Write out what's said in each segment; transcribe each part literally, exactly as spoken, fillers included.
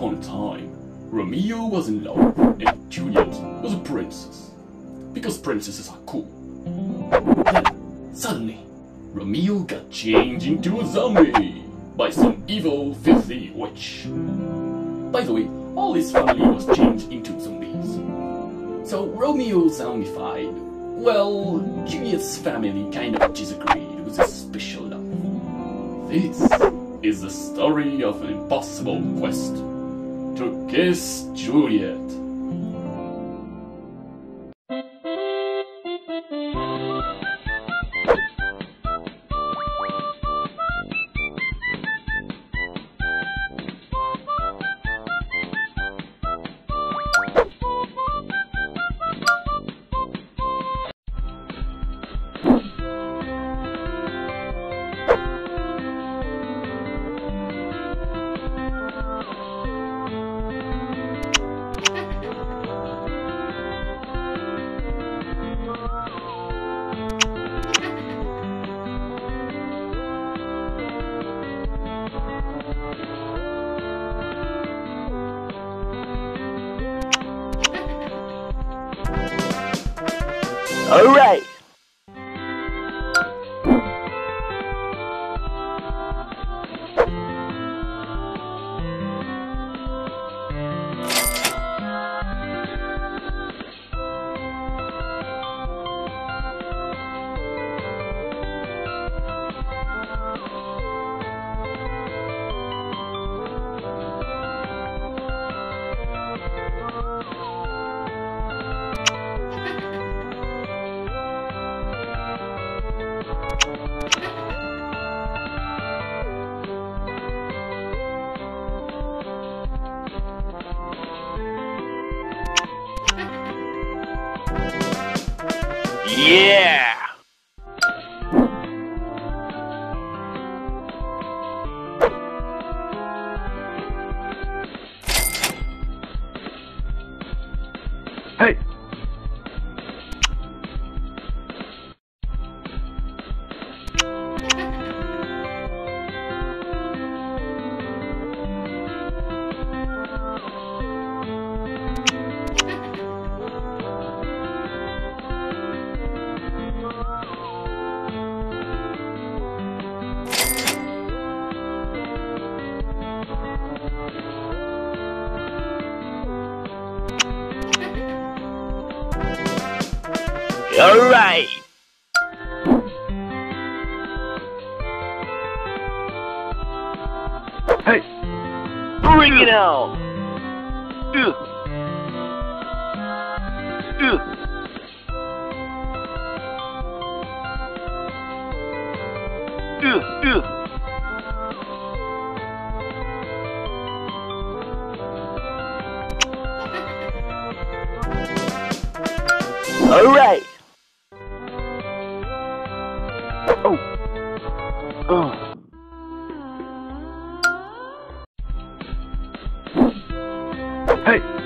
upon a time, Romeo was in love and Juliet was a princess, because princesses are cool. Then, suddenly, Romeo got changed into a zombie by some evil, filthy witch. By the way, all his family was changed into zombies. So Romeo zombified. Well, Juliet's family kind of disagreed with his special love. This is the story of an impossible quest to kiss Juliet. All right. Yeah! Hey! All right. Hey, bring it out. Ugh. Ugh. Ugh. Ugh. All right. Oh. Oh. Hey. Oh.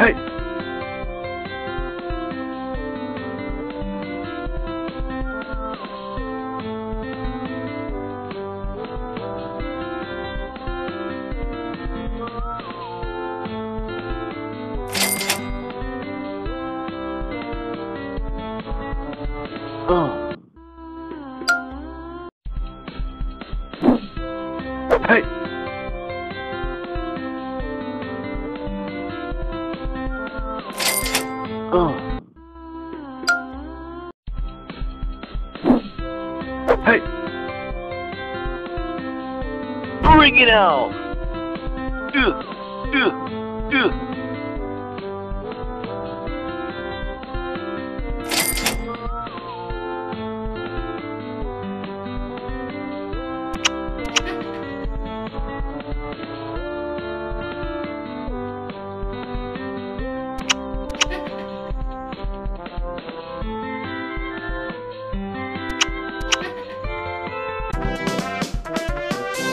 Hey. Oh. Hey! Oh. Hey! Bring it out! Ugh! Ugh! Ugh!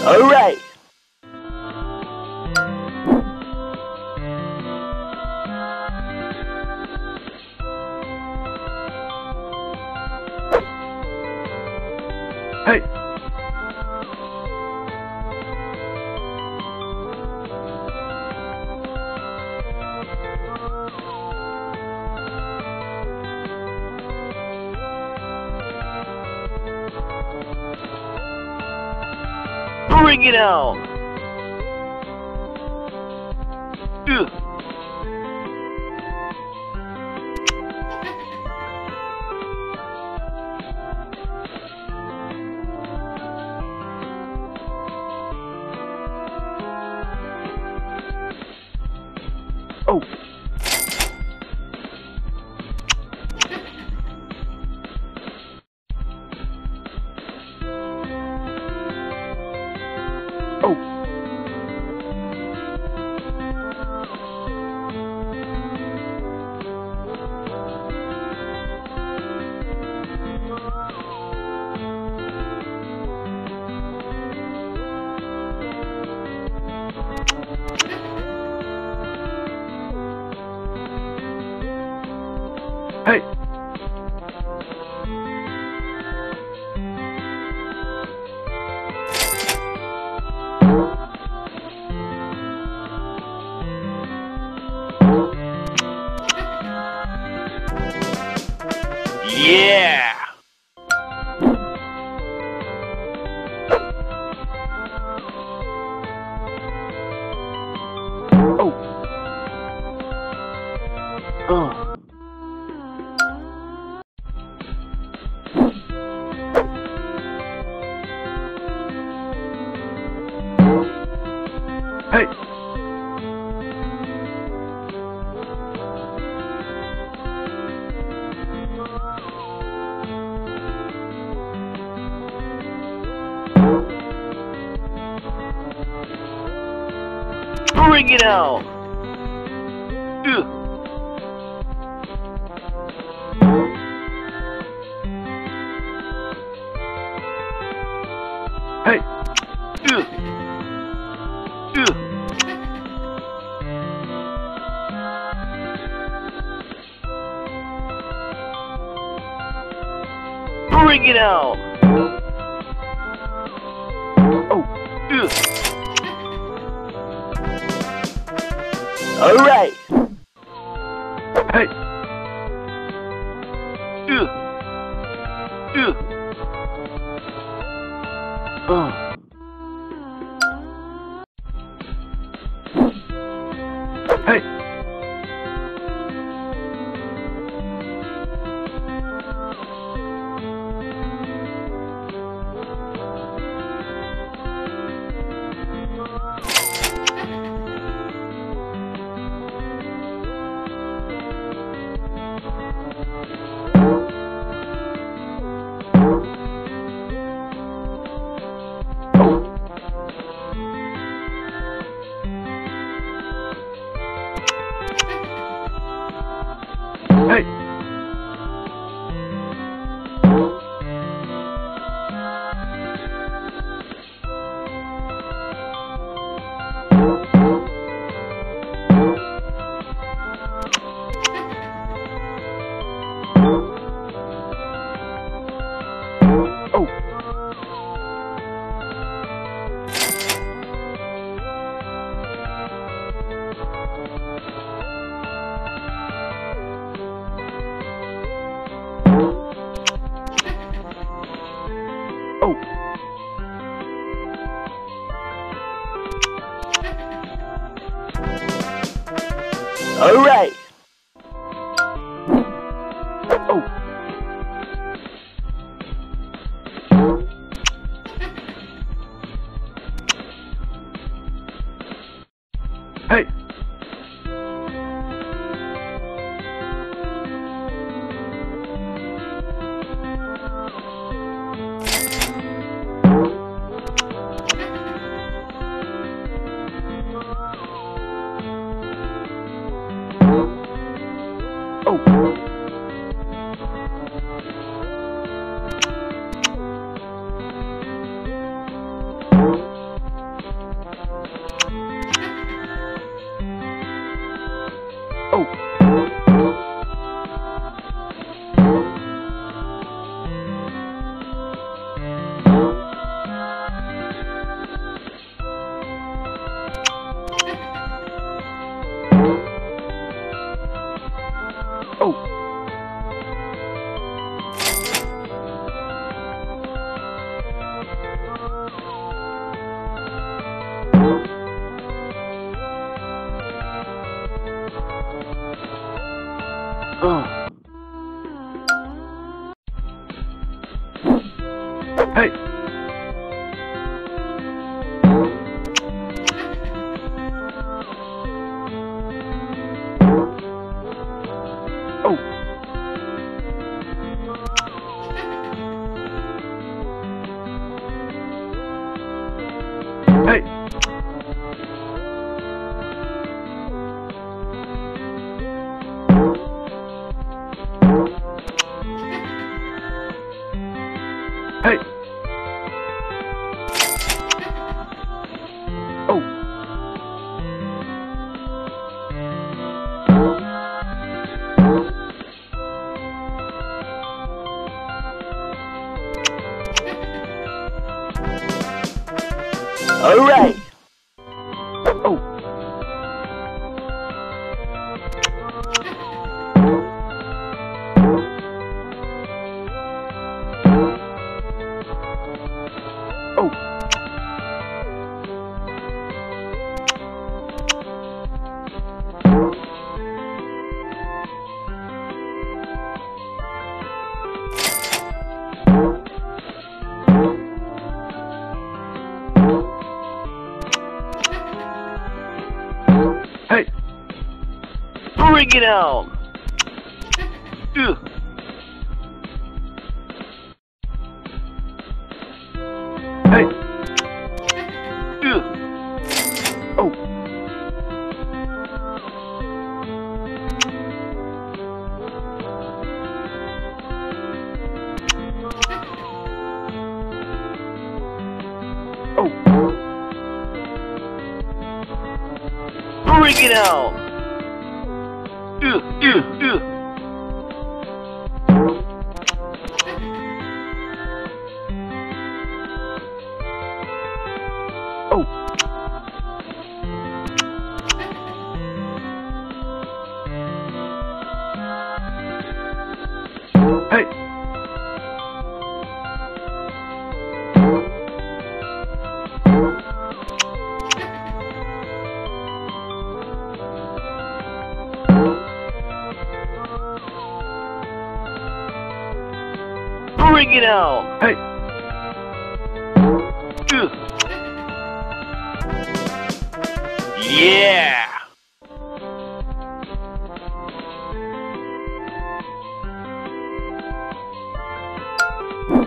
All right. Hey. Bring it on. Ugh. Oh. Oh. Hey. Yeah. Oh. Oh. Hey. Bring it out. Ugh. Hey. Ugh. Bring it out. Oh. Ugh. All right. Hey. Ugh. Ugh. Oh. Hey. Hey. Oh. Oh. All right. Oh. Hey. Oh. Hey! Hey! Oh! All right! Oh! Hey! Bring it on! Ugh. Hey! Ugh. Oh! Oh! Bring it on! Ugh, ugh, ugh. Oh! Hey! Bring it on! Hey! Ugh. Yeah! Bring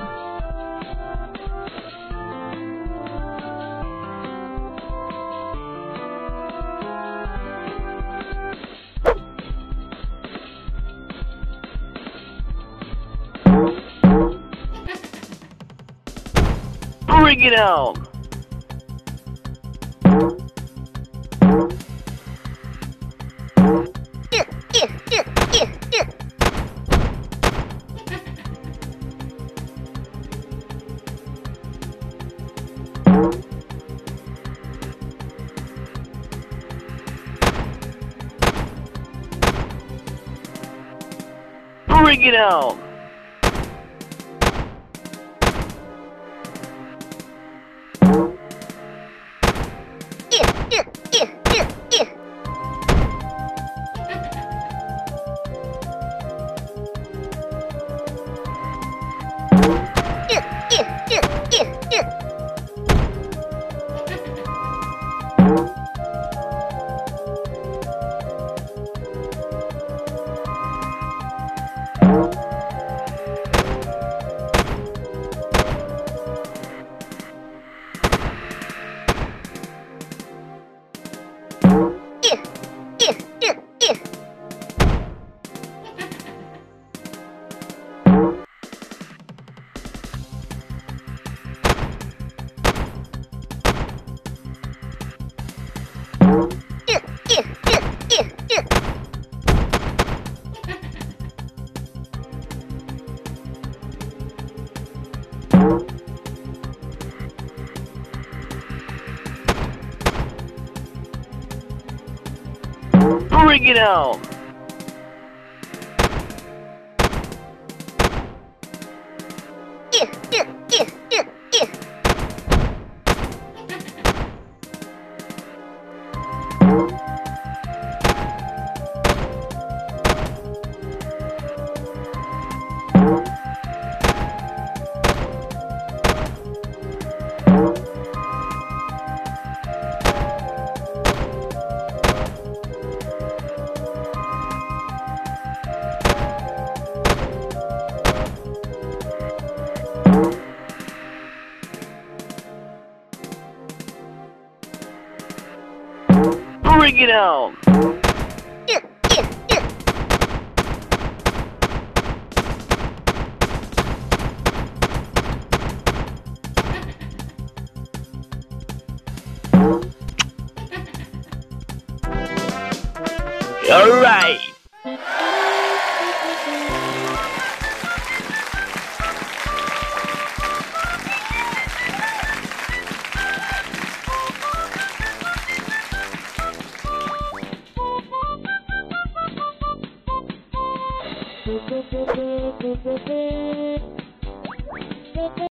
it on! Bring it on! Bring it on! Bring it on! Alright!